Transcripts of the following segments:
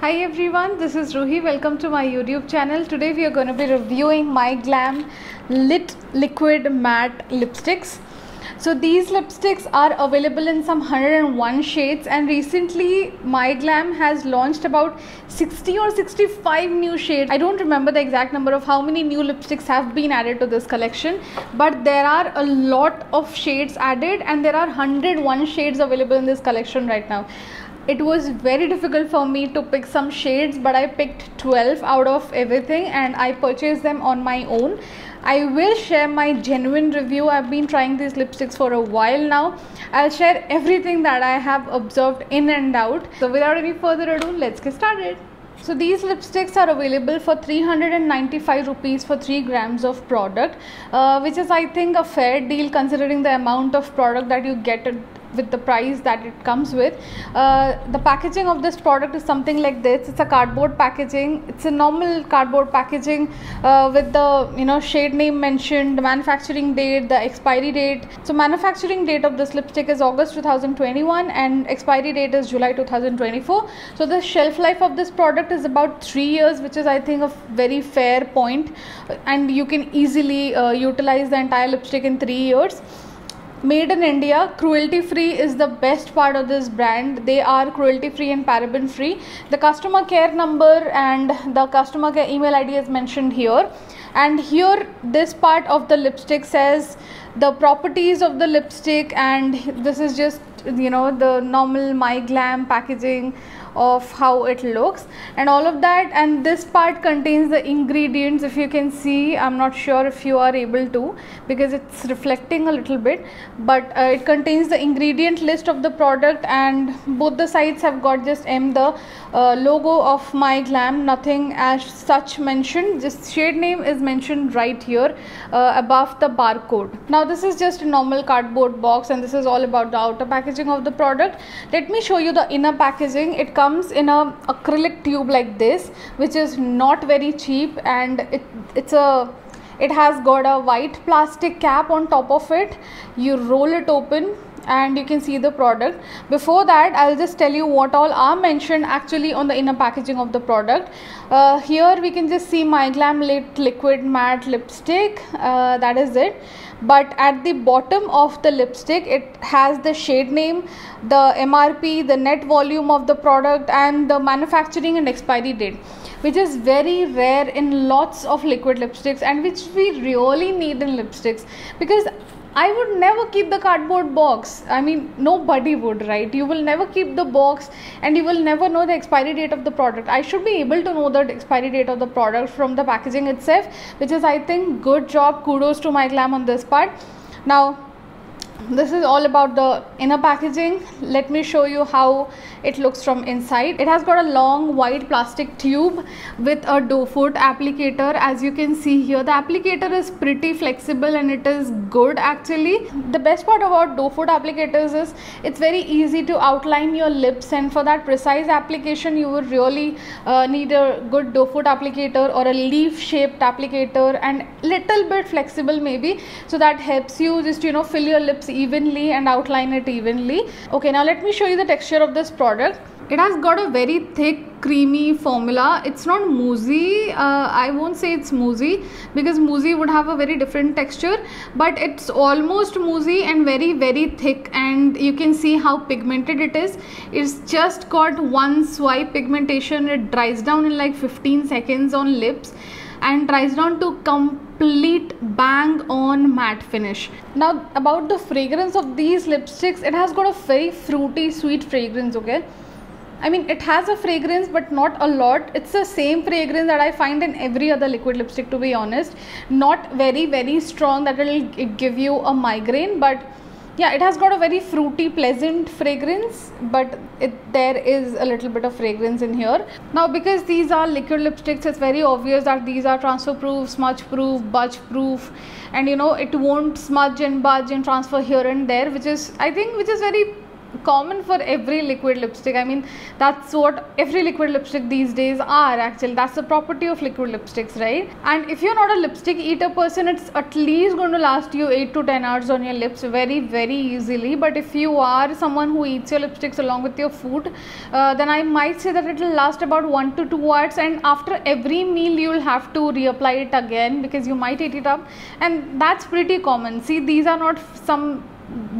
Hi everyone, this is Ruhi. Welcome to my YouTube channel. Today we are going to be reviewing MyGlamm Lit Liquid Matte Lipsticks. So these lipsticks are available in some 101 shades, and recently MyGlamm has launched about 60 or 65 new shades. I don't remember the exact number of how many new lipsticks have been added to this collection, but there are a lot of shades added and there are 101 shades available in this collection right now. It was very difficult for me to pick some shades, but I picked 12 out of everything and I purchased them on my own. I will share my genuine review. I've been trying these lipsticks for a while now. I'll share everything that I have observed in and out. So without any further ado, let's get started. So these lipsticks are available for 395 rupees for 3 grams of product, which is I think a fair deal considering the amount of product that you get with the price that it comes with. The packaging of this product is something like this. It's a cardboard packaging. It's a normal cardboard packaging with the shade name mentioned, the manufacturing date, the expiry date. So manufacturing date of this lipstick is August 2021 and expiry date is July 2024. So the shelf life of this product is about 3 years, which is I think a very fair point, and you can easily utilize the entire lipstick in 3 years. Made in India, cruelty free is the best part of this brand. They are cruelty free and paraben free. The customer care number and the customer care email ID is mentioned here, and here this part of the lipstick says the properties of the lipstick, and this is just the normal MyGlamm packaging of how it looks and all of that. And this part contains the ingredients. If you can see, I'm not sure if you are able to because it's reflecting a little bit, but it contains the ingredient list of the product, and both the sides have got just the logo of MyGlamm, nothing as such mentioned. Just shade name is mentioned right here above the barcode. Now this is just a normal cardboard box, and this is all about the outer packaging of the product. Let me show you the inner packaging. It comes in a acrylic tube like this, which is not very cheap, and it has got a white plastic cap on top of it. You roll it open and you can see the product. Before that, I'll just tell you what all are mentioned actually on the inner packaging of the product. Here we can just see MyGlamm Lit Liquid Matte Lipstick, that is it. But at the bottom of the lipstick, it has the shade name, the MRP, the net volume of the product, and the manufacturing and expiry date, which is very rare in lots of liquid lipsticks and which we really need in lipsticks, because I would never keep the cardboard box. I mean, nobody would, right? You will never keep the box and you will never know the expiry date of the product. I should be able to know the expiry date of the product from the packaging itself, which is, I think, good job. Kudos to MyGlamm on this part. Now, this is all about the inner packaging. Let me show you how it looks from inside. It has got a long white plastic tube with a doe foot applicator. As you can see here, the applicator is pretty flexible and it is good actually. The best part about doe foot applicators is it's very easy to outline your lips, and for that precise application you would really need a good doe foot applicator or a leaf shaped applicator, and little bit flexible maybe, so that helps you just fill your lips evenly and outline it evenly. Okay, now let me show you the texture of this product. It has got a very thick creamy formula. It's not moussey. I won't say it's moussey because moussey would have a very different texture, but it's almost moussey and very, very thick, and you can see how pigmented it is. It's just got one swipe pigmentation. It dries down in like 15 seconds on lips and dries down to complete bang on matte finish. Now about the fragrance of these lipsticks, it has got a very fruity sweet fragrance. Okay, I mean it has a fragrance but not a lot. It's the same fragrance that I find in every other liquid lipstick, to be honest. Not very, very strong that will give you a migraine, but yeah, it has got a very fruity, pleasant fragrance, but there is a little bit of fragrance in here. Now, because these are liquid lipsticks, it's very obvious that these are transfer proof, smudge proof, budge proof, and it won't smudge and budge and transfer here and there, which is, I think, which is very common for every liquid lipstick. I mean, that's what every liquid lipstick these days are actually. That's the property of liquid lipsticks, right? And if you're not a lipstick eater person, it's at least going to last you 8 to 10 hours on your lips very easily. But if you are someone who eats your lipsticks along with your food, then I might say that it will last about 1 to 2 hours, and after every meal you will have to reapply it again because you might eat it up, and that's pretty common. See, these are not some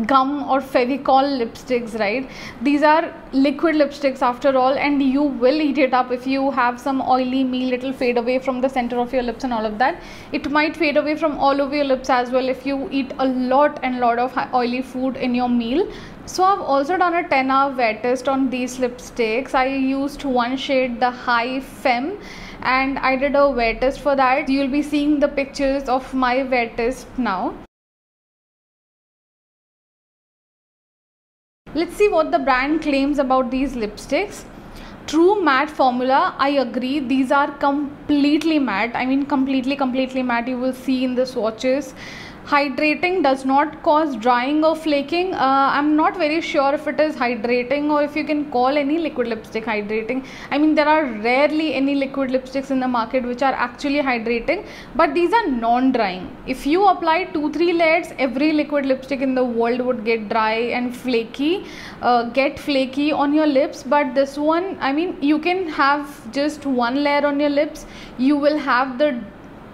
gum or Fevicol lipsticks, right? These are liquid lipsticks after all, and you will eat it up. If you have some oily meal, it will fade away from the center of your lips and all of that. It might fade away from all over your lips as well if you eat a lot of oily food in your meal. So I've also done a 10-hour wear test on these lipsticks. I used one shade, the High Femme, and I did a wear test for that. You'll be seeing the pictures of my wear test now. Let's see what the brand claims about these lipsticks. True matte formula. I agree, these are completely matte. I mean, completely matte. You will see in the swatches. Hydrating, does not cause drying or flaking. I'm not very sure if it is hydrating or if you can call any liquid lipstick hydrating. I mean, there are rarely any liquid lipsticks in the market which are actually hydrating, but these are non-drying. If you apply 2-3 layers, every liquid lipstick in the world would get dry and flaky, on your lips. But this one, I mean, you can have just one layer on your lips, you will have the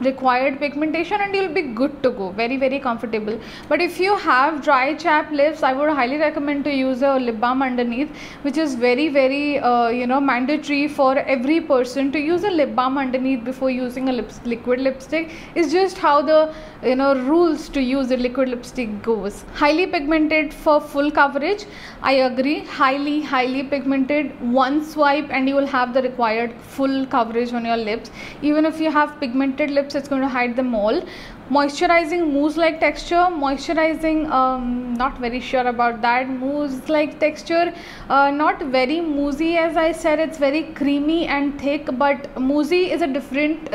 required pigmentation and you'll be good to go. Very comfortable. But if you have dry chapped lips, I would highly recommend to use a lip balm underneath, which is very you know, mandatory for every person to use a lip balm underneath before using a liquid lipstick. It's just how the, you know, rules to use a liquid lipstick goes. Highly pigmented for full coverage. I agree, highly pigmented. One swipe and you will have the required full coverage on your lips. Even if you have pigmented lips, it's going to hide them all. Moisturizing, mousse like texture. Moisturizing, not very sure about that. Mousse like texture, not very moussey. As I said, it's very creamy and thick, but moussey is a different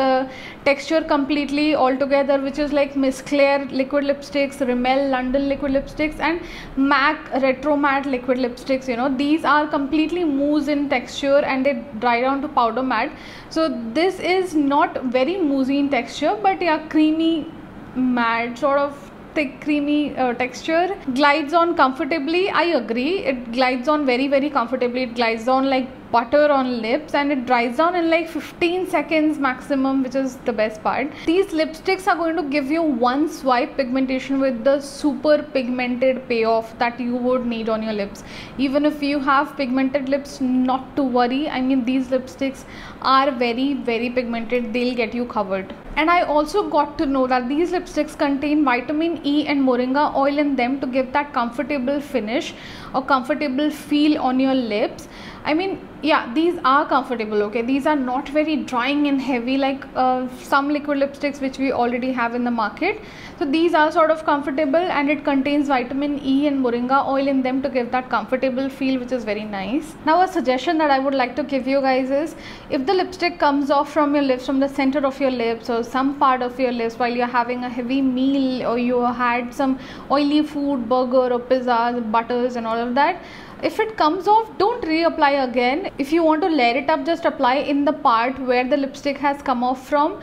texture completely altogether, which is like Miss Claire liquid lipsticks, Rimmel London liquid lipsticks, and MAC retro matte liquid lipsticks. You know, these are completely mousse in texture and they dry down to powder matte. So this is not very moussey in texture, but yeah, creamy matte, sort of thick creamy texture. Glides on comfortably. I agree, it glides on very comfortably. It glides on like butter on lips and it dries down in like 15 seconds maximum, which is the best part. These lipsticks are going to give you one swipe pigmentation with the super pigmented payoff that you would need on your lips. Even if you have pigmented lips, not to worry. I mean, these lipsticks are very pigmented. They'll get you covered. And I also got to know that these lipsticks contain vitamin E and moringa oil in them to give that comfortable finish or comfortable feel on your lips. I mean, yeah, these are comfortable, okay? These are not very drying and heavy like some liquid lipsticks which we already have in the market. So these are sort of comfortable, and it contains vitamin E and moringa oil in them to give that comfortable feel, which is very nice. Now, a suggestion that I would like to give you guys is, if the lipstick comes off from your lips, from the center of your lips or some part of your lips while you're having a heavy meal or you had some oily food, burger or pizzas, butters and all of that, if it comes off, don't reapply again. If you want to layer it up, just apply in the part where the lipstick has come off from.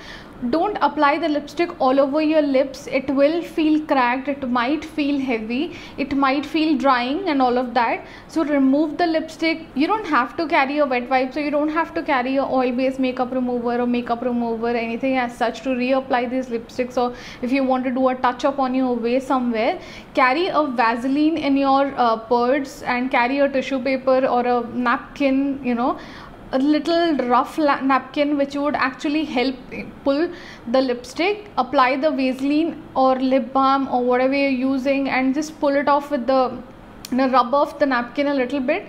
Don't apply the lipstick all over your lips. It will feel cracked, it might feel heavy, it might feel drying and all of that. So remove the lipstick. You don't have to carry a wet wipe, so you don't have to carry your oil-based makeup remover or anything as such to reapply these lipsticks. Or if you want to do a touch-up on your way somewhere, carry a Vaseline in your purse and carry a tissue paper or a napkin, you know, a little rough napkin which would actually help pull the lipstick. Apply the Vaseline or lip balm or whatever you're using and just pull it off with the, you know, rub off the napkin a little bit.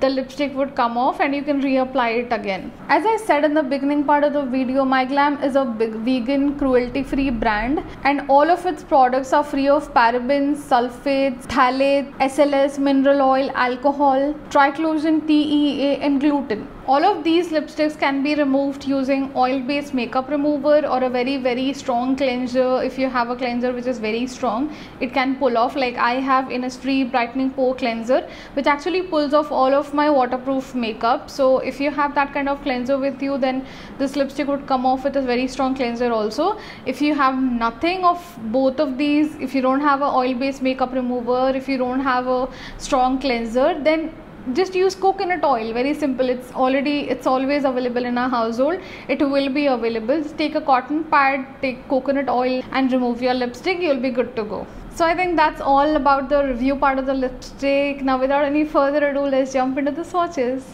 The lipstick would come off and you can reapply it again. As I said in the beginning part of the video, MyGlamm is a big vegan cruelty-free brand, and all of its products are free of parabens, sulfates, phthalates, SLS, mineral oil, alcohol, triclosan, TEA and gluten. All of these lipsticks can be removed using oil-based makeup remover or a very strong cleanser. If you have a cleanser which is very strong, it can pull off. Like I have Innisfree Brightening Pore Cleanser, which actually pulls off all of my waterproof makeup. So if you have that kind of cleanser with you, then this lipstick would come off with a very strong cleanser also. If you have nothing of both of these, if you don't have an oil-based makeup remover, if you don't have a strong cleanser, then just use coconut oil. Very simple. It's always available in our household. It will be available. Just take a cotton pad, take coconut oil and remove your lipstick. You'll be good to go. So I think that's all about the review part of the lipstick. Now without any further ado, let's jump into the swatches.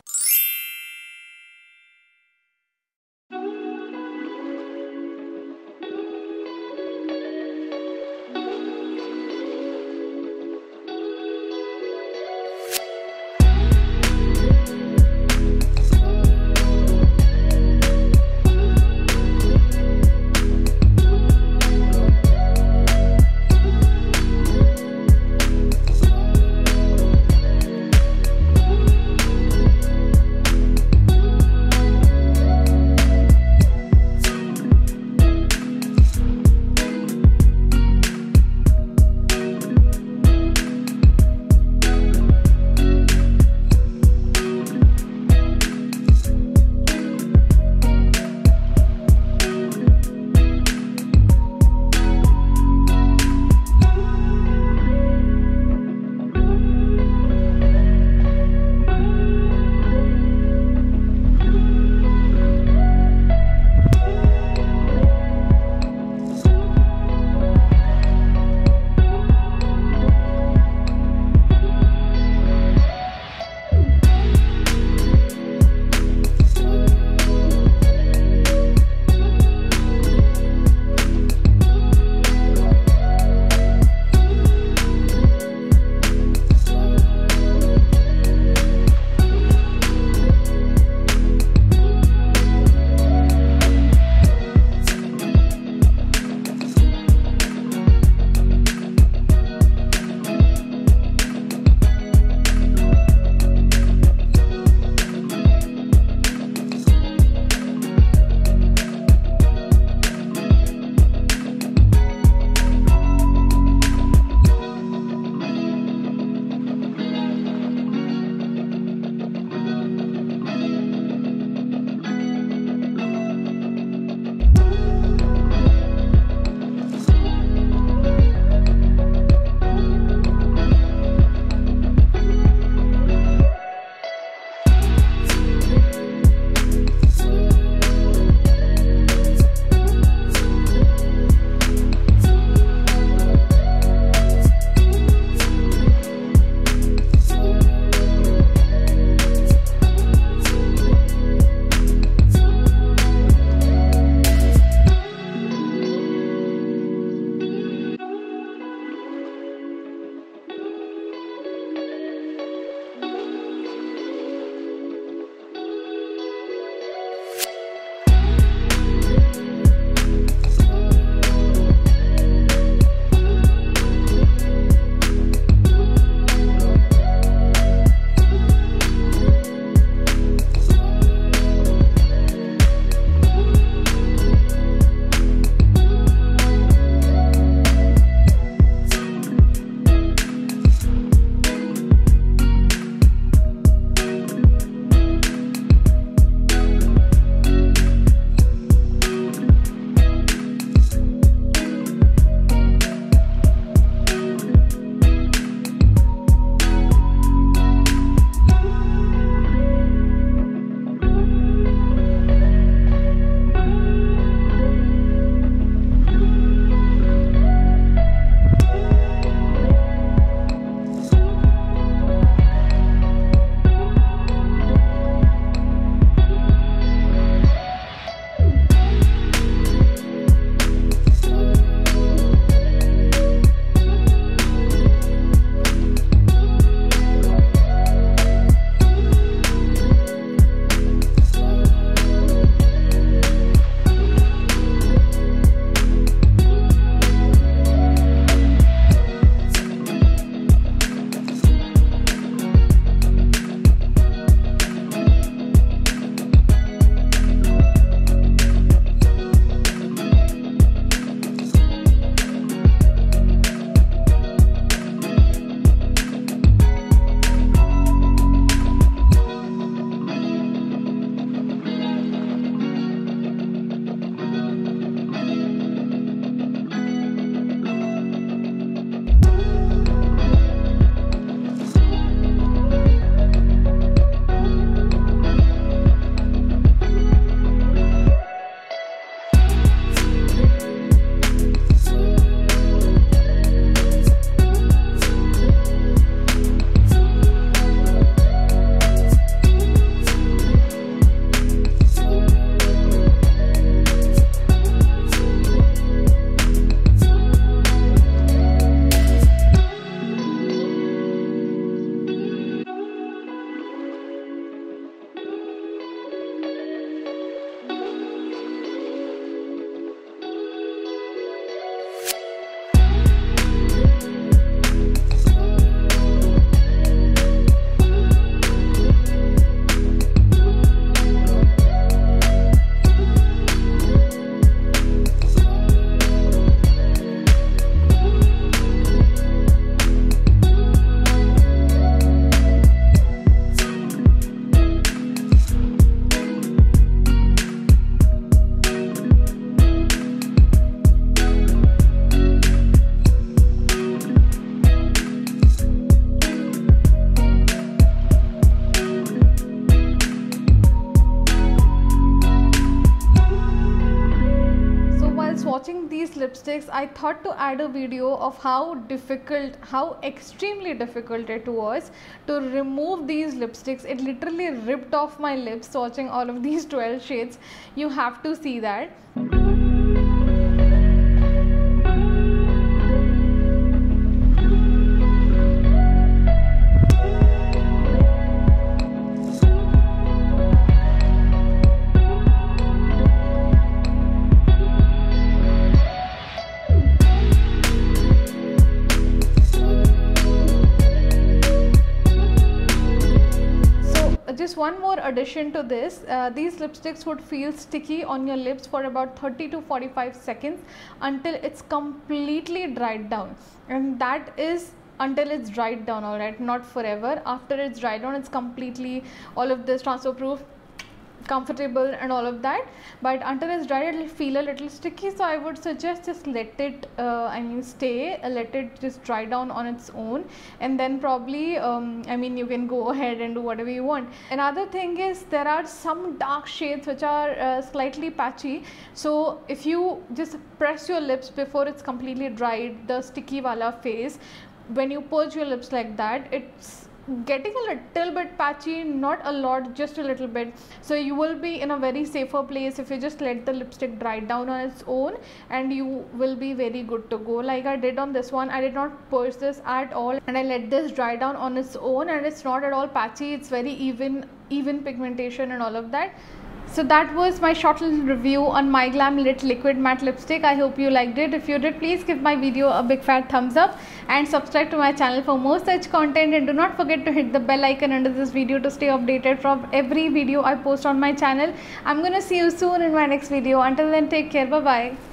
watching these lipsticks, I thought to add a video of how extremely difficult it was to remove these lipsticks. It literally ripped off my lips watching all of these 12 shades. You have to see that. Just one more addition to this, these lipsticks would feel sticky on your lips for about 30 to 45 seconds until it's completely dried down, and that is until it's dried down, alright, not forever. After it's dried down, it's completely all of this transfer proof, comfortable and all of that, but until it's dried it'll feel a little sticky. So I would suggest just let it let it just dry down on its own, and then probably you can go ahead and do whatever you want. Another thing is there are some dark shades which are slightly patchy, so if you just press your lips before it's completely dried, the sticky wala phase, when you purge your lips like that, it's getting a little bit patchy, not a lot, just a little bit. So you will be in a very safer place if you just let the lipstick dry down on its own, and you will be very good to go. Like I did on this one, I did not purge this at all, and I let this dry down on its own, and it's not at all patchy. It's very even pigmentation and all of that. So that was my short little review on MyGlamm Lit Liquid Matte Lipstick. I hope you liked it. If you did, please give my video a big fat thumbs up and subscribe to my channel for more such content, and do not forget to hit the bell icon under this video to stay updated from every video I post on my channel. I'm gonna see you soon in my next video. Until then, take care. Bye bye.